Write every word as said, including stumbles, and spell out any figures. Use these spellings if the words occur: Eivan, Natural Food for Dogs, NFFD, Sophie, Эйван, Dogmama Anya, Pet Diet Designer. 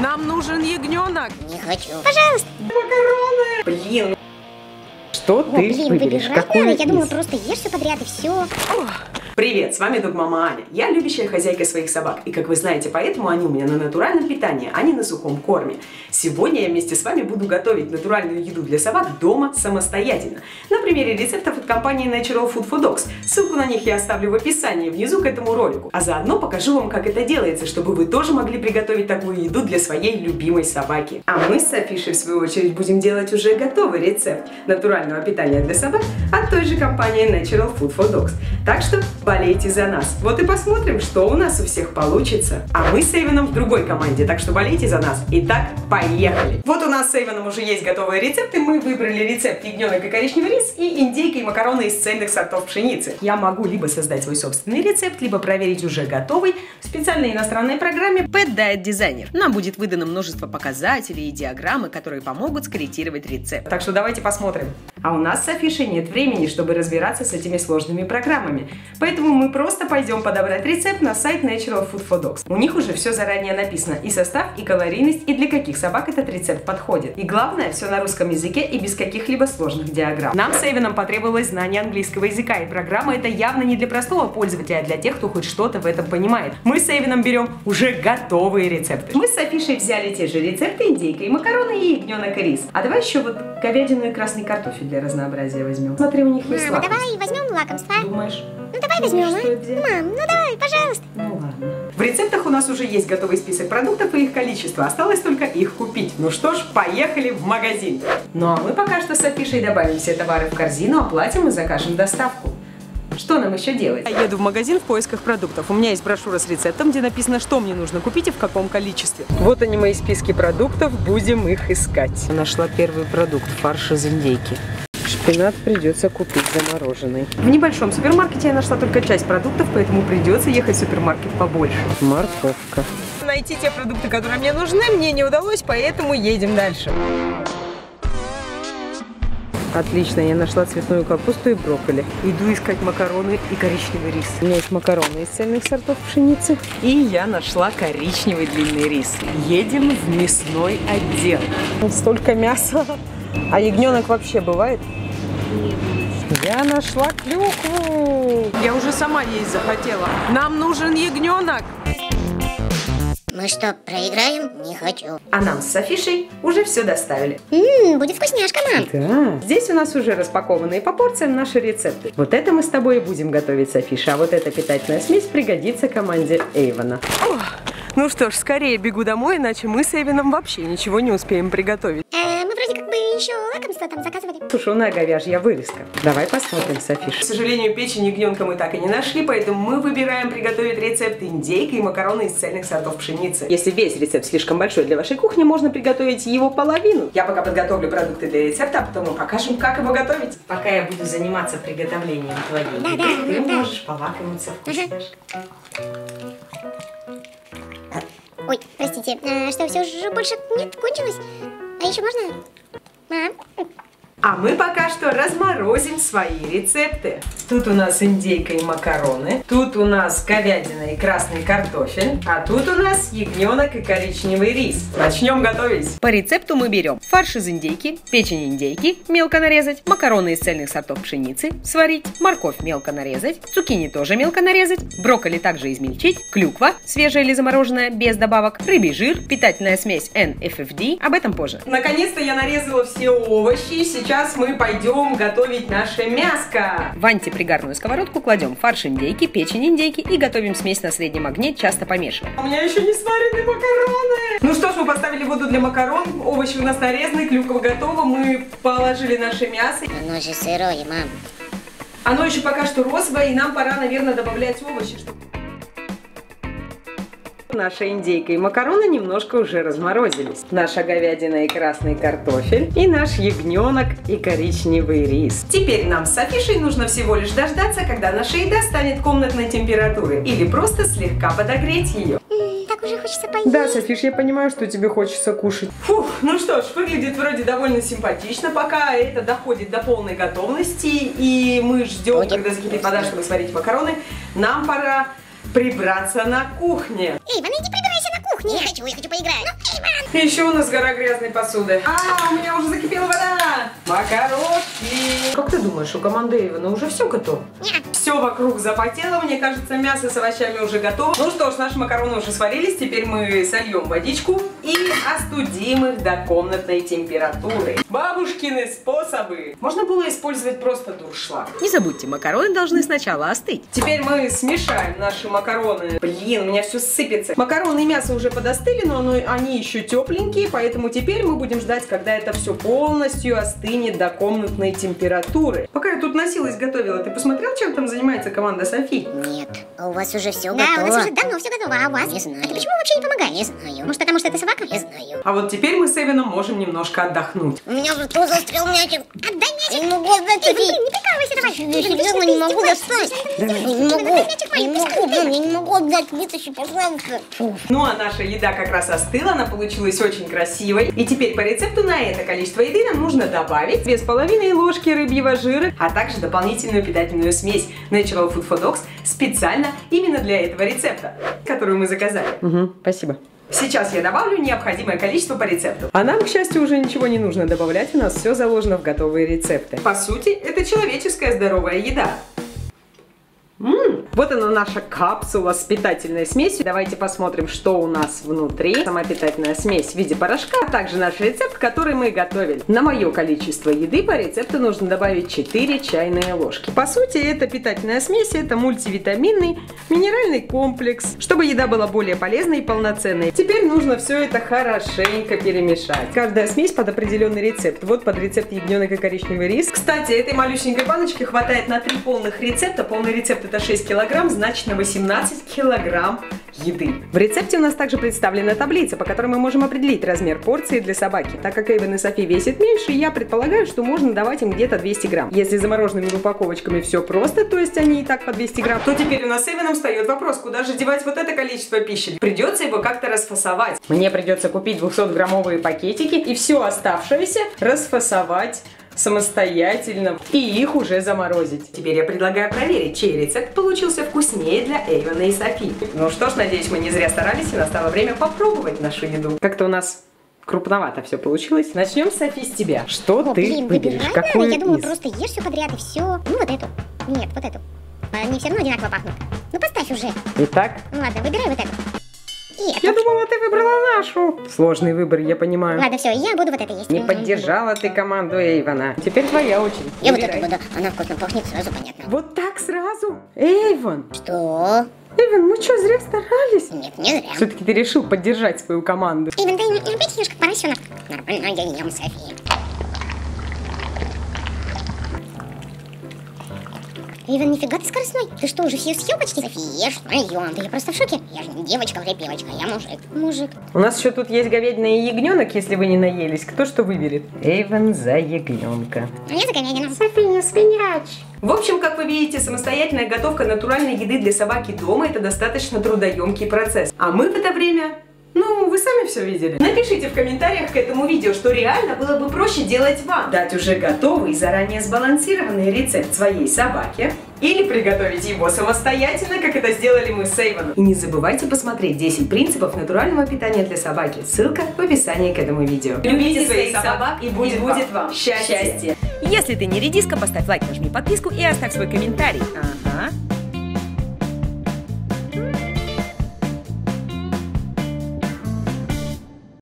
Нам нужен ягненок. Не хочу. Пожалуйста. Макароны. Блин. Что О, ты блин, выберешь? Какую Я думала, просто ешь все подряд и все. Привет, с вами Догмама Аня. Я любящая хозяйка своих собак. И как вы знаете, поэтому они у меня на натуральном питании, а не на сухом корме. Сегодня я вместе с вами буду готовить натуральную еду для собак дома самостоятельно. На примере рецептов от компании Natural Food for Dogs. Ссылку на них я оставлю в описании внизу к этому ролику. А заодно покажу вам, как это делается, чтобы вы тоже могли приготовить такую еду для своей любимой собаки. А мы с Софишей, в свою очередь, будем делать уже готовый рецепт натурального питания для собак от той же компании Natural Food for Dogs. Так что болейте за нас. Вот и посмотрим, что у нас у всех получится. А мы с Эйваном в другой команде, так что болейте за нас. Итак, поехали! Вот у нас с Эйваном уже есть готовые рецепты. Мы выбрали рецепт ягненок и коричневый рис и индейка и макароны из цельных сортов пшеницы. Я могу либо создать свой собственный рецепт, либо проверить уже готовый в специальной иностранной программе Pet Diet Designer. Нам будет выдано множество показателей и диаграммы, которые помогут скорректировать рецепт. Так что давайте посмотрим. А у нас с Софишей нет времени, чтобы разбираться с этими сложными программами. Поэтому Поэтому мы просто пойдем подобрать рецепт на сайт Natural Food for Dogs. У них уже все заранее написано, и состав, и калорийность, и для каких собак этот рецепт подходит. И главное, все на русском языке и без каких-либо сложных диаграмм. Нам с Эйваном потребовалось знание английского языка, и программа это явно не для простого пользователя, а для тех, кто хоть что-то в этом понимает. Мы с Эйваном берем уже готовые рецепты. Мы с Софишей взяли те же рецепты: индейка и макароны, и ягненок и рис. А давай еще вот говядину и красный картофель для разнообразия возьмем. Смотри, у них есть лакомство. Давай возьмем лакомство. Думаешь? Ну давай возьмем, а? Мам, ну давай, пожалуйста. Ну ладно. В рецептах у нас уже есть готовый список продуктов и их количество. Осталось только их купить. Ну что ж, поехали в магазин. Ну а мы пока что с Софишей добавим все товары в корзину, оплатим и закажем доставку. Что нам еще делать? Я еду в магазин в поисках продуктов. У меня есть брошюра с рецептом, где написано, что мне нужно купить и в каком количестве. Вот они, мои списки продуктов. Будем их искать. Нашла первый продукт – фарш из индейки. Шпинат придется купить замороженный. В небольшом супермаркете я нашла только часть продуктов, поэтому придется ехать в супермаркет побольше. Морковка. Найти те продукты, которые мне нужны, мне не удалось, поэтому едем дальше. Отлично, я нашла цветную капусту и брокколи. Иду искать макароны и коричневый рис. У меня есть макароны из цельных сортов пшеницы. И я нашла коричневый длинный рис. Едем в мясной отдел. Вот столько мяса. А ягненок вообще бывает? Нет. Я нашла клюкву. Я уже сама есть захотела. Нам нужен ягненок. Мы что, проиграем? Не хочу. А нам с Софишей уже все доставили. Ммм, будет вкусняшка, мам. Да. Здесь у нас уже распакованные по порциям наши рецепты. Вот это мы с тобой и будем готовить, Софиша. А вот эта питательная смесь пригодится команде Эйвана. Ох, ну что ж, скорее бегу домой, иначе мы с Эйваном вообще ничего не успеем приготовить. Э, мы вроде как бы еще лакомство там заказывали. Тушеная говяжья вырезка. Давай посмотрим, Софиш. К сожалению, печень ягненка мы так и не нашли, поэтому мы выбираем приготовить рецепт индейки и макароны из цельных сортов пшеницы. Если весь рецепт слишком большой для вашей кухни, можно приготовить его половину. Я пока подготовлю продукты для рецепта, а потом мы покажем, как его готовить. Пока я буду заниматься приготовлением твоей еды, да, да, ты да. можешь полакомиться вкусняшкой. Ой, простите, а что, все уже больше нет, кончилось? А еще можно? Мам? А мы пока что разморозим свои рецепты. Тут у нас индейка и макароны, тут у нас говядина и красный картофель, а тут у нас ягненок и коричневый рис. Начнем готовить. По рецепту мы берем фарш из индейки, печень индейки, мелко нарезать, макароны из цельных сортов пшеницы, сварить, морковь мелко нарезать, цукини тоже мелко нарезать, брокколи также измельчить, клюква, свежая или замороженная, без добавок, рыбий жир, питательная смесь эн эф эф ди, об этом позже. Наконец-то я нарезала все овощи, сейчас Сейчас мы пойдем готовить наше мяско. В антипригарную сковородку кладем фарш индейки, печень индейки и готовим смесь на среднем огне, часто помешивая. У меня еще не сварены макароны. Ну что ж, мы поставили воду для макарон, овощи у нас нарезаны, клюква готова, мы положили наше мясо. Оно же сырое, мам. Оно еще пока что розовое, и нам пора, наверное, добавлять овощи, чтобы... Наша индейка и макароны немножко уже разморозились. Наша говядина и красный картофель. И наш ягненок и коричневый рис. Теперь нам с Софишей нужно всего лишь дождаться, когда наша еда станет комнатной температуры. Или просто слегка подогреть ее. Так уже хочется поесть. Да, Софиш, я понимаю, что тебе хочется кушать. Фух, ну что ж, выглядит вроде довольно симпатично, пока это доходит до полной готовности. И мы ждем, Ой, когда закипит вода, чтобы сварить макароны. Нам пора прибраться на кухне. Эйван, иди прибирайся на кухне. Я хочу, я хочу поиграть. Ну, Эйван! И еще у нас гора грязной посуды. А, у меня уже закипела вода. Макарошки. Как ты думаешь, у команды Эйвана уже все готово? Нет. Все вокруг запотело. Мне кажется, мясо с овощами уже готово. Ну что ж, наши макароны уже сварились. Теперь мы сольем водичку и остудим их до комнатной температуры. Бабушкины способы. Можно было использовать просто дуршлаг. Не забудьте, макароны должны сначала остыть. Теперь мы смешаем наши макароны. Блин, у меня все сыпется. Макароны и мясо уже подостыли, но оно, они еще тепленькие, поэтому теперь мы будем ждать, когда это все полностью остынет до комнатной температуры. Пока я тут носилась, готовила, ты посмотрел, чем там занимается команда Софи? Нет, у вас уже все да, готово. Да, у нас уже давно все готово, а у вас? Не знаю. А ты почему вообще не помогаешь? Не знаю. Может, потому что это собака? Не знаю. А вот теперь мы с Эйваном можем немножко отдохнуть. У меня уже тоже застрял мячик. Отдай мячик. Не могу отдать. Эй, блин, не прикалывайся, давай. Я не могу достать. Не могу, я не могу отдать. Вытащи, пожалуйста. Ну, а наша еда как раз остыла, она получилась очень красивой. И теперь по рецепту на это количество еды нам нужно добавить две с половиной ложки рыбьего жира, а также дополнительную питательную смесь Natural Food for Dogs специально именно для этого рецепта, которую мы заказали. Угу, спасибо. Сейчас я добавлю необходимое количество по рецепту. А нам, к счастью, уже ничего не нужно добавлять, у нас все заложено в готовые рецепты. По сути, это человеческая здоровая еда. Ммм, вот она наша капсула с питательной смесью. Давайте посмотрим, что у нас внутри. Сама питательная смесь в виде порошка, а также наш рецепт, который мы готовили. На мое количество еды по рецепту нужно добавить четыре чайные ложки. По сути, это питательная смесь, это мультивитаминный минеральный комплекс, чтобы еда была более полезной и полноценной. Теперь нужно все это хорошенько перемешать. Каждая смесь под определенный рецепт. Вот под рецепт ягненок и коричневый рис. Кстати, этой малюсенькой баночки хватает на три полных рецепта. Полный рецепт это шесть килограмм, значит на восемнадцать килограмм еды. В рецепте у нас также представлена таблица, по которой мы можем определить размер порции для собаки. Так как Эйвен и Софи весят меньше, я предполагаю, что можно давать им где-то двести грамм. Если замороженными упаковочками все просто, то есть они и так по двести грамм, то теперь у нас с Эйвеном встает вопрос, куда же девать вот это количество пищи? Придется его как-то расфасовать. Мне придется купить двухсотграммовые пакетики и все оставшееся расфасовать самостоятельно и их уже заморозить. Теперь я предлагаю проверить, чей рецепт получился вкуснее для Эйвана и Софи. Ну что ж, надеюсь, мы не зря старались и настало время попробовать нашу еду. Как-то у нас крупновато все получилось. Начнем, Софи, с тебя. Что О, ты блин, выберешь? Выбирай, Какую я думаю, из? Просто ешь все подряд и все. Ну вот эту. Нет, вот эту. Они все равно одинаково пахнут. Ну поставь уже. Итак? Ну ладно, выбирай вот эту. Эту. Я думала, ты выбрала нашу. Сложный выбор, я понимаю. Ладно, все, я буду вот это есть. Не поддержала ты команду Эйвана. Теперь твоя очередь. Я Выбирай. вот эту буду. Она вкусно пахнет, сразу понятно. Вот так сразу? Эйван! Что? Эйвен, мы что, зря старались? Нет, не зря. Все-таки ты решил поддержать свою команду. Эйвен, ты не любишь немножко поросенок? Нормально, я ем, Софи. Эйвен, нифига ты скоростной. Ты что, уже все съел почти? Софи, ешь моё. Ты просто в шоке. Я же не девочка, уже певочка. Я мужик. Мужик. У нас еще тут есть говядина и ягненок, если вы не наелись. Кто что выберет? Эйвен за ягненка. А я за говядину. Софи, не свинячь. В общем, как вы видите, самостоятельная готовка натуральной еды для собаки дома – это достаточно трудоемкий процесс. А мы в это время... Ну, вы сами все видели. Напишите в комментариях к этому видео, что реально было бы проще делать вам. Дать уже готовый и заранее сбалансированный рецепт своей собаке. Или приготовить его самостоятельно, как это сделали мы с Эйваном. И не забывайте посмотреть десять принципов натурального питания для собаки. Ссылка в описании к этому видео. Любите своих собак, и будет, и будет вам счастье. Если ты не редиска, поставь лайк, нажми подписку и оставь свой комментарий.